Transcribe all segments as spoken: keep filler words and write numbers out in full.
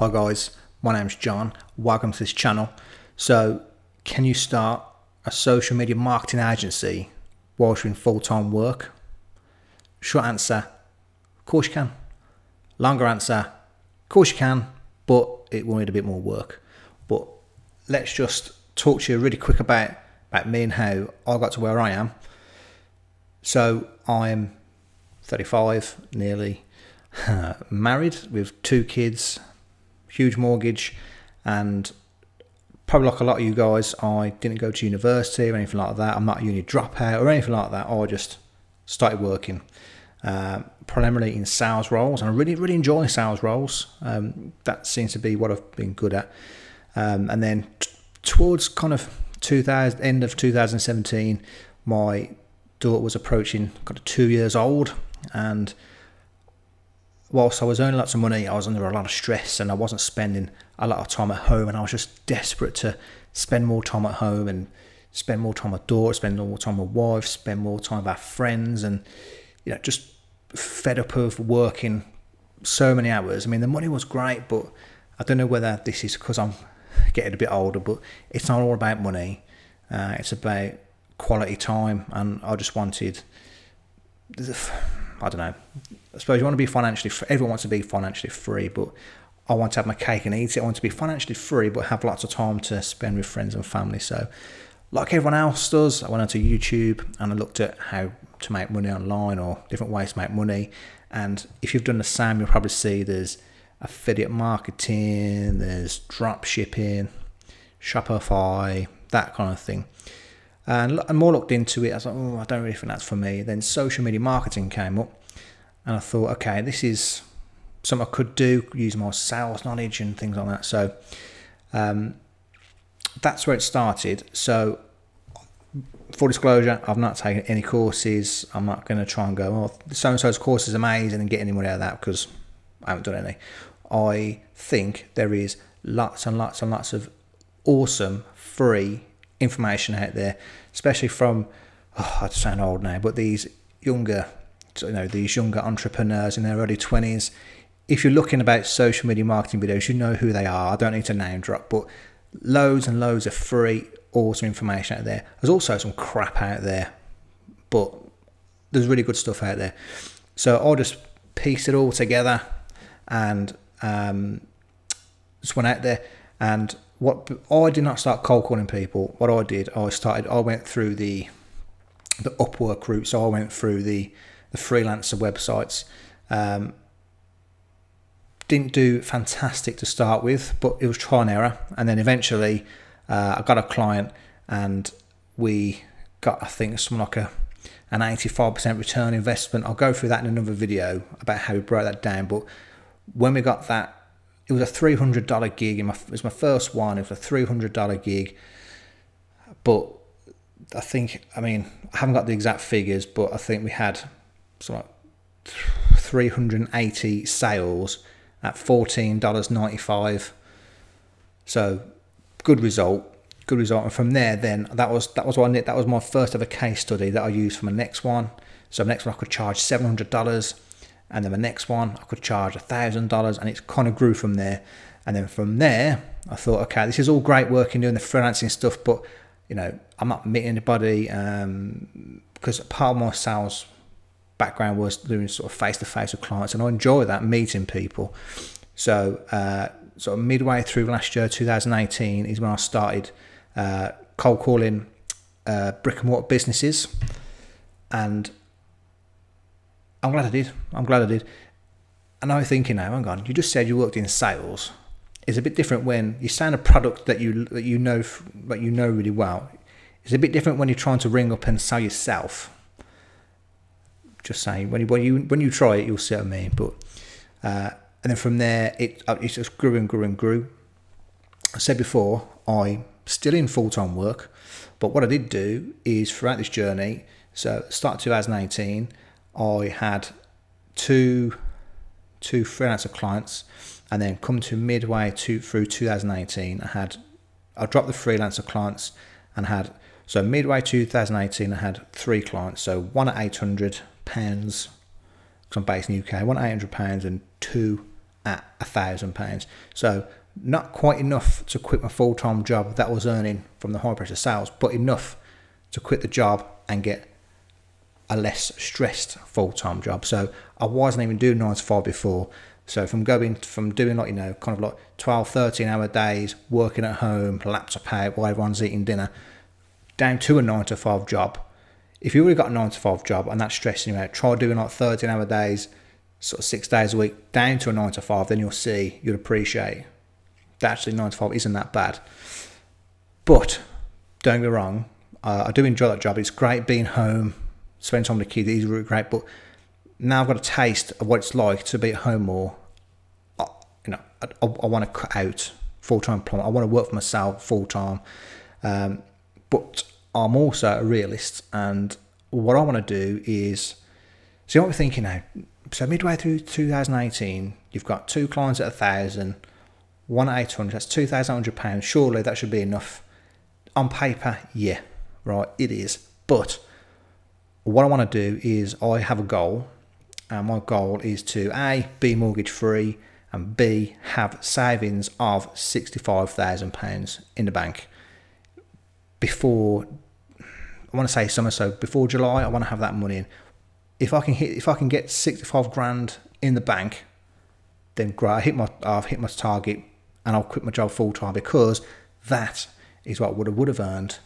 Hi guys, my name's John, welcome to this channel. So can you start a social media marketing agency whilst you're in full-time work? Short answer, of course you can. Longer answer, of course you can, but it will need a bit more work. But let's just talk to you really quick about, about me and how I got to where I am. So I'm thirty-five, nearly uh, married with two kids, huge mortgage, and probably like a lot of you guys, I didn't go to university or anything like that. I'm not a uni dropout or anything like that. I just started working uh, primarily in sales roles, and I really, really enjoy sales roles. Um, that seems to be what I've been good at. Um, and then t towards kind of two thousand, end of two thousand seventeen, my daughter was approaching kind of two years old, and whilst I was earning lots of money, I was under a lot of stress and I wasn't spending a lot of time at home, and I was just desperate to spend more time at home and spend more time with my daughter, spend more time with my wife, spend more time with our friends, and you know, just fed up of working so many hours. I mean, the money was great, but I don't know whether this is because I'm getting a bit older, but it's not all about money. Uh, it's about quality time, and I just wanted, I don't know, I suppose you want to be financially free. Everyone wants to be financially free, but I want to have my cake and eat it. I want to be financially free, but have lots of time to spend with friends and family. So like everyone else does, I went onto YouTube and I looked at how to make money online or different ways to make money. And if you've done the same, you'll probably see there's affiliate marketing, there's drop shipping, Shopify, that kind of thing. And more looked into it, I was like, oh, I don't really think that's for me. Then social media marketing came up, and I thought, okay, this is something I could do, use my sales knowledge and things like that. So um, that's where it started. So full disclosure, I've not taken any courses. I'm not going to try and go, oh, so-and-so's course is amazing and get any money out of that, because I haven't done any. I think there is lots and lots and lots of awesome free information out there, especially from, oh, I sound old now, but these younger, you know, these younger entrepreneurs in their early twenties. If you're looking about social media marketing videos, you know who they are. I don't need to name drop, but loads and loads of free, awesome information out there. There's also some crap out there, but there's really good stuff out there. So I'll just piece it all together and um, just went out there. And what I did not start cold calling people. What I did, I started. I went through the the Upwork route. So I went through the the freelancer websites. Um, didn't do fantastic to start with, but it was trial and error. And then eventually, uh, I got a client, and we got, I think, something like a an eighty-five percent return investment. I'll go through that in another video about how we broke that down. But when we got that, it was a three hundred dollar gig. In my, it was my first one. It was a three hundred dollar gig. But I think, I mean, I haven't got the exact figures, but I think we had some like three hundred eighty sales at fourteen dollars ninety-five. So good result, good result. And from there, then that was that was what I did. That was my first ever case study that I used for my next one. So my next one I could charge seven hundred dollars. And then the next one I could charge a thousand dollars, and it kind of grew from there. And then from there, I thought, okay, this is all great work and doing the freelancing stuff, but you know, I'm not meeting anybody, um, because part of my sales background was doing sort of face-to-face with clients, and I enjoy that, meeting people. So uh, sort of midway through last year, two thousand eighteen, is when I started uh, cold calling uh, brick and mortar businesses, and I'm glad I did. I'm glad I did. And I'm thinking now, hang on, you just said you worked in sales. It's a bit different when you sound a product that you that you know that you know really well. It's a bit different when you're trying to ring up and sell yourself. Just saying, when you when you when you try it, you'll see what I mean. But uh, and then from there, it it just grew and grew and grew. I said before, I'm still in full time work, but what I did do is throughout this journey, so start two thousand eighteen. I had two two freelancer clients, and then come to midway to through two thousand eighteen, I had I dropped the freelancer clients and had, so midway two thousand eighteen I had three clients. So one at eight hundred pounds, because I'm based in the U K, one at eight hundred pounds and two at a thousand pounds. So not quite enough to quit my full-time job that I was earning from the high pressure sales, but enough to quit the job and get a less stressed full-time job. So I wasn't even doing nine to five before. So from going from doing like, you know, kind of like twelve, thirteen hour days, working at home, laptop out while everyone's eating dinner, down to a nine to five job. If you already got a nine to five job and that's stressing you out, try doing like thirteen hour days, sort of six days a week, down to a nine to five, then you'll see, you'll appreciate that actually nine to five isn't that bad. But don't get me wrong, uh, I do enjoy that job. It's great being home, spending time with the kids, it is really great, but now I've got a taste of what it's like to be at home more. I, you know, I, I, I want to cut out full-time plumbing. I want to work for myself full-time. Um, but I'm also a realist, and what I want to do is, so you might be thinking now, so midway through two thousand eighteen, you've got two clients at a thousand, one at eight hundred, that's two thousand eight hundred pounds. Surely that should be enough. On paper, yeah, right, it is. But what I want to do is I have a goal, and my goal is to A, be mortgage free, and B, have savings of sixty-five thousand pounds in the bank. Before, I want to say summer, so before July, I want to have that money in. If I can hit, if I can get sixty-five grand in the bank, then great, I hit my, I've hit my target, and I'll quit my job full time, because that is what I would have, would have earned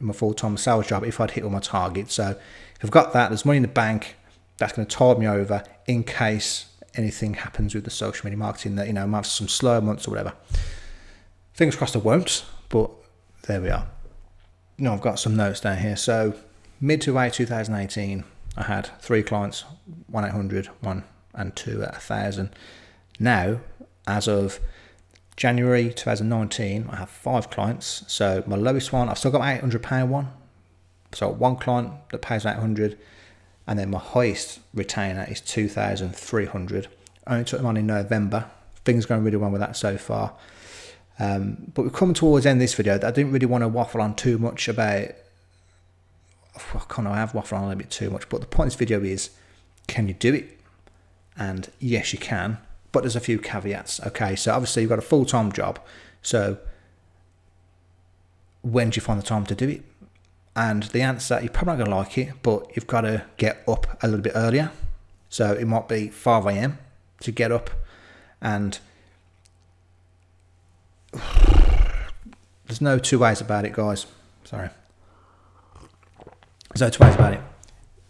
in my full time sales job if I'd hit all my targets. So if I've got that, there's money in the bank. That's going to tide me over in case anything happens with the social media marketing, that, you know, I might have some slow months or whatever. Fingers crossed I won't, but there we are. No, I've got some notes down here. So mid to late two thousand eighteen, I had three clients, one eight hundred, one and two at a thousand. Now, as of January two thousand nineteen, I have five clients. So my lowest one, I've still got my eight hundred pound one. So one client that pays eight hundred, and then my highest retainer is two thousand three hundred. I only took them on in November. Things are going really well with that so far. Um, but we've come towards the end of this video. I didn't really want to waffle on too much about, I kind of have waffled on a little bit too much, but the point of this video is, can you do it? And yes, you can, but there's a few caveats. Okay, so obviously you've got a full-time job, so when do you find the time to do it? And the answer, you're probably not going to like it, but you've got to get up a little bit earlier. So it might be five A M to get up, and there's no two ways about it, guys. Sorry. There's no two ways about it.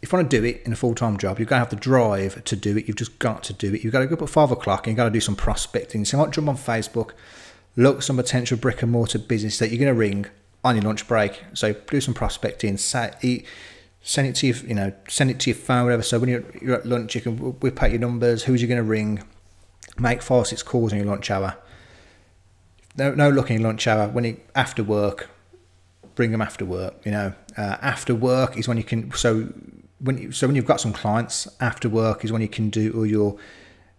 If you want to do it in a full-time job, you're going to have to drive to do it. You've just got to do it. You've got to go up at five o'clock, and you've got to do some prospecting. So you might jump on Facebook, look at some potential brick-and-mortar business that you're going to ring on your lunch break. So do some prospecting, sat, eat, send it to your, you know, send it to your phone, whatever. So when you're, you're at lunch, you can whip out your numbers, who's you going to ring, make five, six calls in your lunch hour. No, no looking in your lunch hour. When you, after work, bring them after work. You know, uh, after work is when you can. So when you, so when you've got some clients, after work is when you can do all your,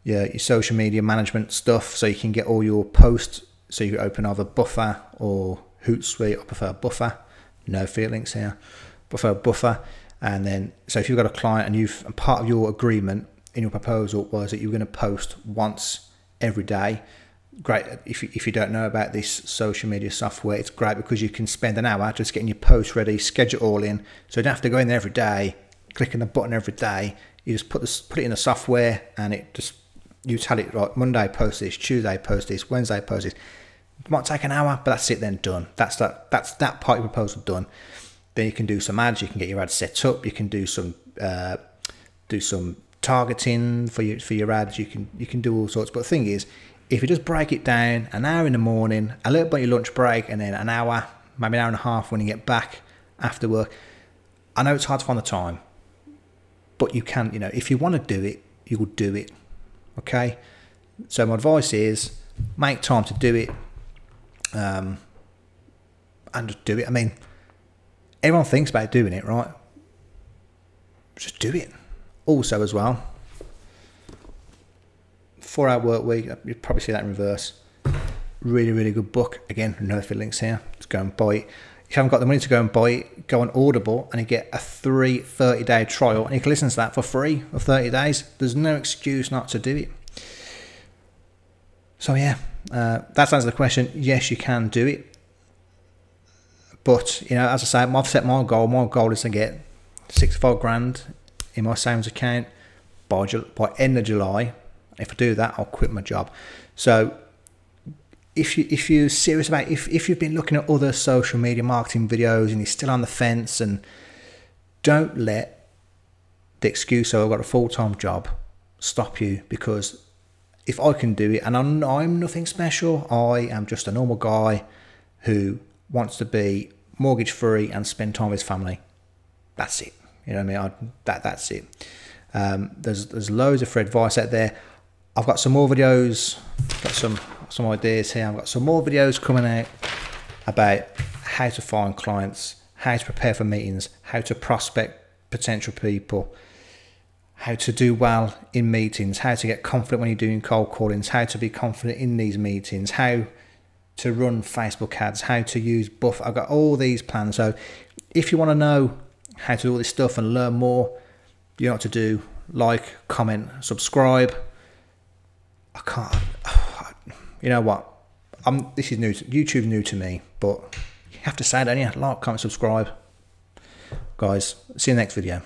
your, your social media management stuff. So you can get all your posts. So you open either Buffer or Hootsuite. I prefer Buffer, no affiliate links here, prefer Buffer. And then, so if you've got a client and you've, and part of your agreement in your proposal was that you were going to post once every day. Great, if you, if you don't know about this social media software, it's great because you can spend an hour just getting your post ready, schedule it all in, so you don't have to go in there every day, clicking the button every day. You just put this, put it in the software, and it just, you tell it, right, Monday post this, Tuesday post this, Wednesday post this. It might take an hour, but that's it then, done. That's that, that's that part of your proposal done. Then you can do some ads, you can get your ads set up, you can do some uh, do some targeting for your, for your ads, you can, you can do all sorts. But the thing is, if you just break it down, an hour in the morning, a little bit of your lunch break, and then an hour, maybe an hour and a half when you get back after work. I know it's hard to find the time, but you can, you know, if you want to do it, you will do it, okay? So my advice is, make time to do it. Um, and just do it. I mean, everyone thinks about doing it, right? Just do it. Also as well, four hour work week, you'd probably see that in reverse. Really, really good book. Again, no affiliate links here. Just go and buy it. If you haven't got the money to go and buy it, go on Audible and you get a three thirty day trial, and you can listen to that for free for thirty days. There's no excuse not to do it. So yeah, uh, that's answered the question. Yes, you can do it. But, you know, as I say, I've set my goal. My goal is to get sixty-five grand in my savings account by, by end of July. If I do that, I'll quit my job. So if, you, if you're serious about it, if, if you've been looking at other social media marketing videos and you're still on the fence, and don't let the excuse, oh, I've got a full-time job, stop you. Because if I can do it, and I'm, I'm nothing special, I am just a normal guy who wants to be mortgage free and spend time with his family. That's it. You know what I mean? I, that that's it. Um, there's there's loads of free advice out there. I've got some more videos. Got some some ideas here. I've got some more videos coming out about how to find clients, how to prepare for meetings, how to prospect potential people, how to do well in meetings, how to get confident when you're doing cold callings, how to be confident in these meetings, how to run Facebook ads, how to use Buffer. I've got all these plans. So if you want to know how to do all this stuff and learn more, you know what to do. Like, comment, subscribe. I can't, you know what? I'm, this is new, to, YouTube's new to me, but you have to say it, don't you? Like, comment, subscribe. Guys, see you in the next video.